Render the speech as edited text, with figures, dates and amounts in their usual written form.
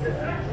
That's it.